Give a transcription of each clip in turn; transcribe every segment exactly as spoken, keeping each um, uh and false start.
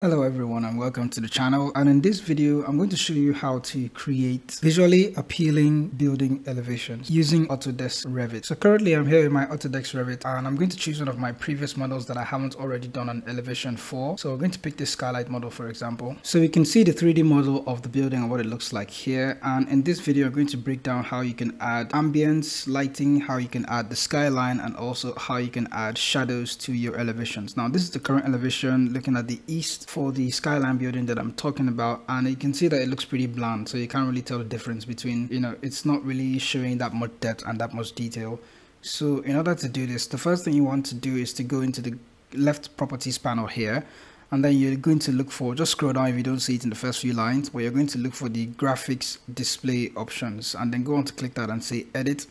Hello everyone and welcome to the channel, and in this video I'm going to show you how to create visually appealing building elevations using Autodesk Revit. So currently I'm here in my Autodesk Revit and I'm going to choose one of my previous models that I haven't already done an elevation for. So we're going to pick this skylight model, for example. So you can see the three D model of the building and what it looks like here, and in this video I'm going to break down how you can add ambience, lighting, how you can add the skyline, and also how you can add shadows to your elevations. Now this is the current elevation looking at the east for the skyline building that I'm talking about, and you can see that it looks pretty bland, so you can't really tell the difference between, you know, it's not really showing that much depth and that much detail. So in order to do this, the first thing you want to do is to go into the left properties panel here, and then you're going to look for, just scroll down if you don't see it in the first few lines, but you're going to look for the graphics display options, and then go on to click that and say edit,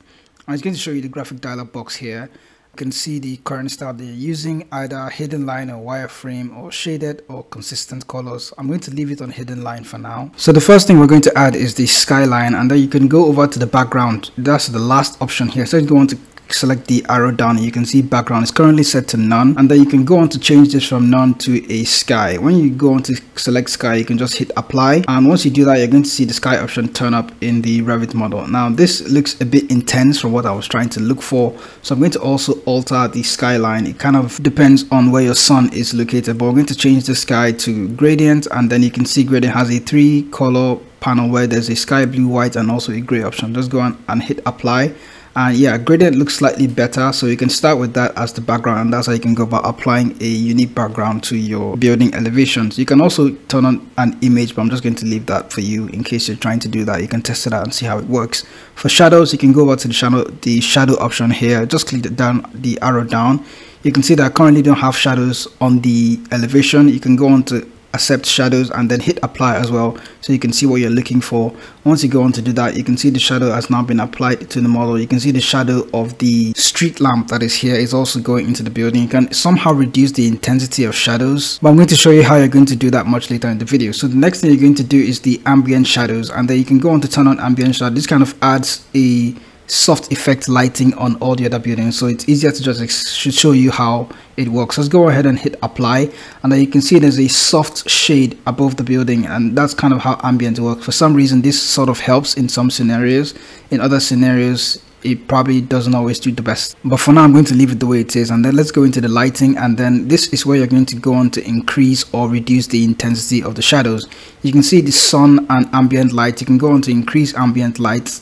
and it's going to show you the graphic dialog box here. Can see the current style they're using, either hidden line or wireframe or shaded or consistent colors. I'm going to leave it on hidden line for now. So the first thing we're going to add is the skyline, and then you can go over to the background. That's the last option here. So you go on to select the arrow down and you can see background is currently set to none, and then you can go on to change this from none to a sky. When you go on to select sky, you can just hit apply, and once you do that, you're going to see the sky option turn up in the Revit model. Now this looks a bit intense from what I was trying to look for, so I'm going to also alter the skyline. It kind of depends on where your sun is located, but we're going to change the sky to gradient, and then you can see gradient has a three color panel where there's a sky blue, white, and also a gray option. Just go on and hit apply. And yeah, gradient looks slightly better, so you can start with that as the background, and that's how you can go about applying a unique background to your building elevations. You can also turn on an image, but I'm just going to leave that for you in case you're trying to do that. You can test it out and see how it works. For shadows, you can go over to the shadow, the shadow option here. Just click the, down, the arrow down. You can see that I currently don't have shadows on the elevation. You can go on to accept shadows and then hit apply as well, so you can see what you're looking for. Once you go on to do that, you can see the shadow has now been applied to the model. You can see the shadow of the street lamp that is here is also going into the building. You can somehow reduce the intensity of shadows, but I'm going to show you how you're going to do that much later in the video. So the next thing you're going to do is the ambient shadows, and then you can go on to turn on ambient shadow. This kind of adds a soft effect lighting on all the other buildings, so it's easier to just show you how it works. Let's go ahead and hit apply, and then you can see there's a soft shade above the building, and that's kind of how ambient works. For some reason this sort of helps in some scenarios, in other scenarios it probably doesn't always do the best, but for now I'm going to leave it the way it is. And then let's go into the lighting, and then this is where you're going to go on to increase or reduce the intensity of the shadows. You can see the sun and ambient light. You can go on to increase ambient light,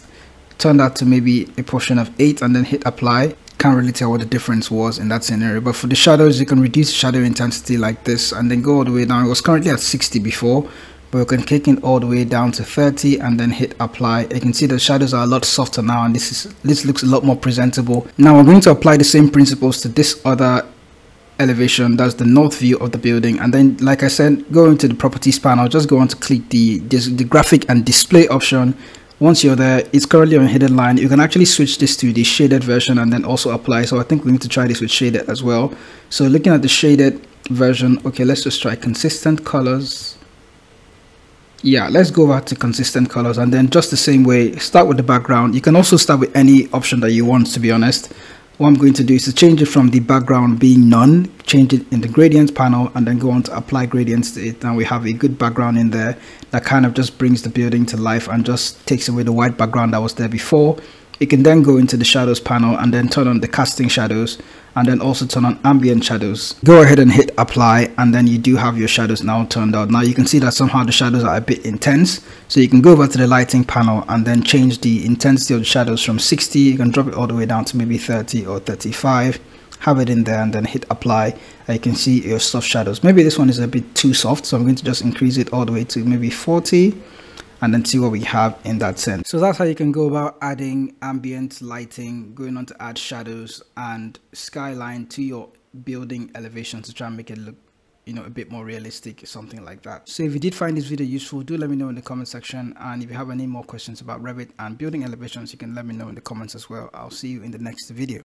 turn that to maybe a portion of eight, and then hit apply. Can't really tell what the difference was in that scenario, but for the shadows you can reduce shadow intensity like this, and then go all the way down. It was currently at sixty before, but you can kick it all the way down to thirty and then hit apply. You can see the shadows are a lot softer now, and this is this looks a lot more presentable. Now I'm going to apply the same principles to this other elevation, that's the north view of the building, and then like I said, go into the properties panel. Just go on to click the this, the graphic and display option. Once you're there, it's currently on hidden line. You can actually switch this to the shaded version and then also apply. So I think we need to try this with shaded as well. So looking at the shaded version, okay, let's just try consistent colors. Yeah, let's go back to consistent colors, and then just the same way, start with the background. You can also start with any option that you want, to be honest. What I'm going to do is to change it from the background being none, change it in the gradient panel, and then go on to apply gradients to it, and we have a good background in there that kind of just brings the building to life and just takes away the white background that was there before. You can then go into the shadows panel and then turn on the casting shadows, and then also turn on ambient shadows. Go ahead and hit apply, and then you do have your shadows now turned out. Now you can see that somehow the shadows are a bit intense, so you can go over to the lighting panel and then change the intensity of the shadows from sixty, you can drop it all the way down to maybe thirty or thirty-five, have it in there, and then hit apply, and you can see your soft shadows. Maybe this one is a bit too soft, so I'm going to just increase it all the way to maybe forty, and then see what we have in that sense. So that's how you can go about adding ambient lighting, going on to add shadows and skyline to your building elevation to try and make it look, you know, a bit more realistic, something like that. So if you did find this video useful, do let me know in the comment section, and if you have any more questions about Revit and building elevations, you can let me know in the comments as well. I'll see you in the next video.